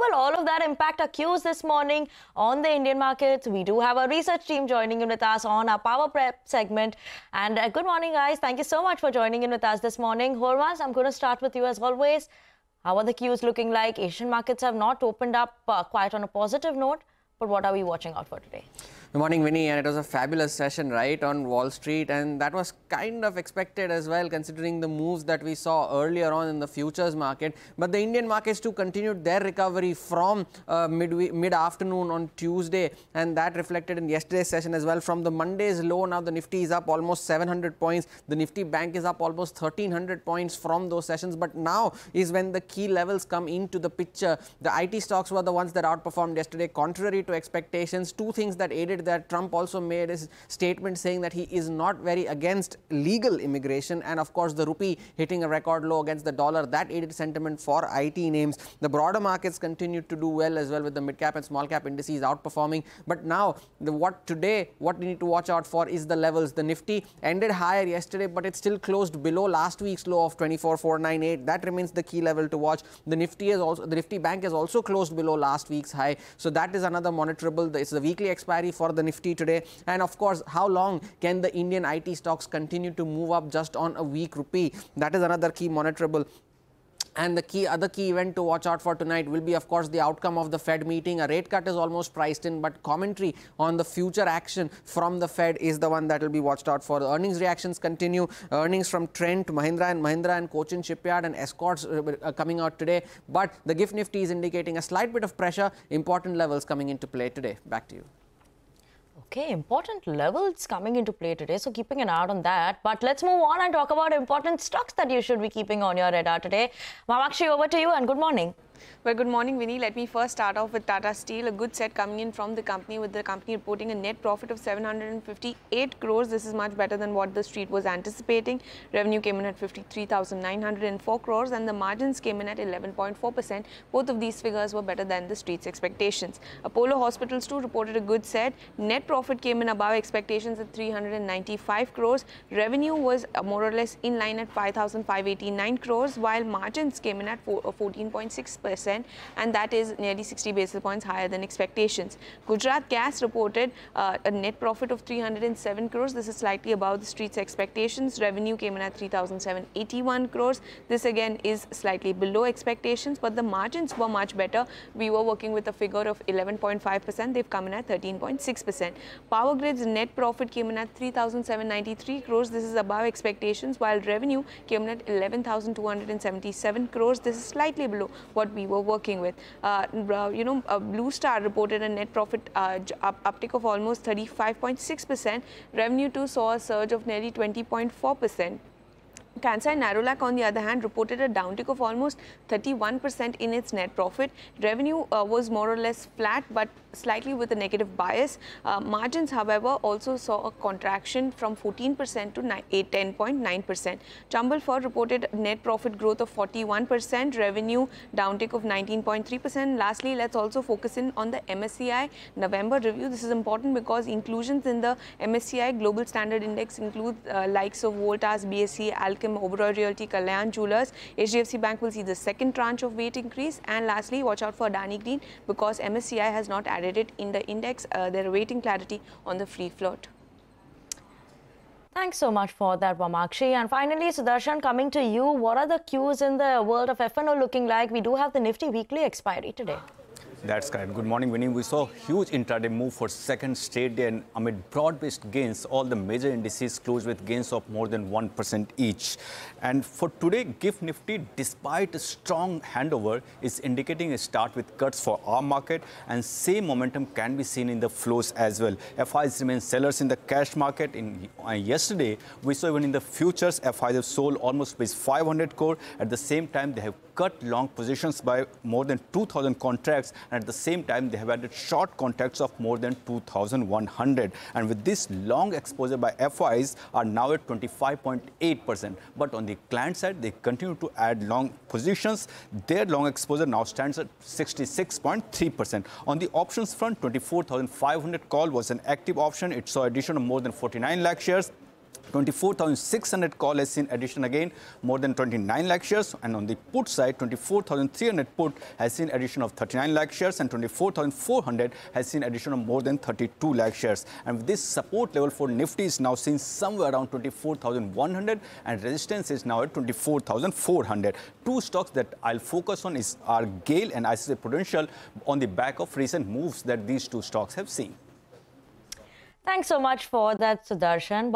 will all of that impact our cues this morning on the Indian markets? We do have our research team joining in with us on our power prep segment. And good morning, guys. Thank you so much for joining in with us this morning. Hormas, I'm going to start with you as always. How are the cues looking like? Asian markets have not opened up quite on a positive note. But what are we watching out for today? Good morning, Vinny, and it was a fabulous session, right, on Wall Street, and that was kind of expected as well, considering the moves that we saw earlier on in the futures market. But the Indian markets too continued their recovery from mid-afternoon on Tuesday, and that reflected in yesterday's session as well. From the Monday's low, now the Nifty is up almost 700 points. The Nifty Bank is up almost 1300 points from those sessions. But now is when the key levels come into the picture. The IT stocks were the ones that outperformed yesterday, contrary to expectations. Two things that aided that: Trump also made his statement saying that he is not very against legal immigration, and of course the rupee hitting a record low against the dollar, that aided sentiment for IT names. The broader markets continued to do well as well, with the mid-cap and small-cap indices outperforming. But now what we need to watch out for is the levels. The Nifty ended higher yesterday, but it still closed below last week's low of 24,498. That remains the key level to watch. The Nifty Bank has also closed below last week's high, so that is another monitorable. It's the weekly expiry for the Nifty today. And of course, how long can the Indian IT stocks continue to move up just on a weak rupee? That is another key monitorable. And the other key event to watch out for tonight will be, of course, the outcome of the Fed meeting. A rate cut is almost priced in, but commentary on the future action from the Fed is the one that will be watched out for. The earnings reactions continue. Earnings from Trent, Mahindra & Mahindra and Cochin Shipyard and Escorts coming out today. But the GIF Nifty is indicating a slight bit of pressure. Important levels coming into play today. Back to you. Okay, important levels coming into play today, so keeping an eye on that. But let's move on and talk about important stocks that you should be keeping on your radar today. Mamakshi, over to you and good morning. Well, good morning, Vinny. Let me first start off with Tata Steel. A good set coming in from the company, with the company reporting a net profit of 758 crores. This is much better than what the street was anticipating. Revenue came in at 53,904 crores and the margins came in at 11.4%. Both of these figures were better than the street's expectations. Apollo Hospitals too reported a good set. Net profit came in above expectations at 395 crores. Revenue was more or less in line at 5,589 crores, while margins came in at 14.6%. And that is nearly 60 basis points higher than expectations. Gujarat Gas reported a net profit of 307 crores. This is slightly above the street's expectations. Revenue came in at 3,781 crores. This again is slightly below expectations, but the margins were much better. We were working with a figure of 11.5%. They've come in at 13.6%. Power Grid's net profit came in at 3,793 crores. This is above expectations, while revenue came in at 11,277 crores. This is slightly below what we were working with. Blue Star reported a net profit uptick of almost 35.6%. Revenue too saw a surge of nearly 20.4%. Kansai Narulak, on the other hand, reported a downtick of almost 31% in its net profit. Revenue was more or less flat, but slightly with a negative bias. Margins, however, also saw a contraction from 14% to 10.9%. Chambal Ford reported net profit growth of 41%, revenue downtick of 19.3%. Lastly, let's also focus in on the MSCI November review. This is important because inclusions in the MSCI Global Standard Index include likes of Voltas, BSC, Alchem, Oberoi Realty, Kalyan Jewelers. HDFC Bank will see the second tranche of weight increase. And lastly, watch out for Dani Green, because MSCI has not added it in the index. They're awaiting clarity on the free float. Thanks so much for that, Vamakshi. And finally, Sudarshan, coming to you, what are the cues in the world of F&O looking like? We do have the Nifty weekly expiry today. That's correct. Good morning, Vinny. We saw huge intraday move for second straight day, and amid broad-based gains, all the major indices closed with gains of more than 1% each. And for today, GIF Nifty, despite a strong handover, is indicating a start with cuts for our market, and same momentum can be seen in the flows as well. FIs remain sellers in the cash market. Yesterday, we saw even in the futures, FIs have sold almost 500 crore. At the same time, they have cut long positions by more than 2,000 contracts, and at the same time, they have added short contracts of more than 2,100. And with this long exposure by FIs are now at 25.8%. But on the client side, they continue to add long positions. Their long exposure now stands at 66.3%. On the options front, 24,500 call was an active option. It saw addition of more than 49 lakh shares. 24,600 call has seen addition again, more than 29 lakh shares. And on the put side, 24,300 put has seen addition of 39 lakh shares and 24,400 has seen addition of more than 32 lakh shares. And this support level for Nifty is now seen somewhere around 24,100 and resistance is now at 24,400. Two stocks that I'll focus on are GAIL and ICICI Prudential on the back of recent moves that these two stocks have seen. Thanks so much for that, Sudarshan.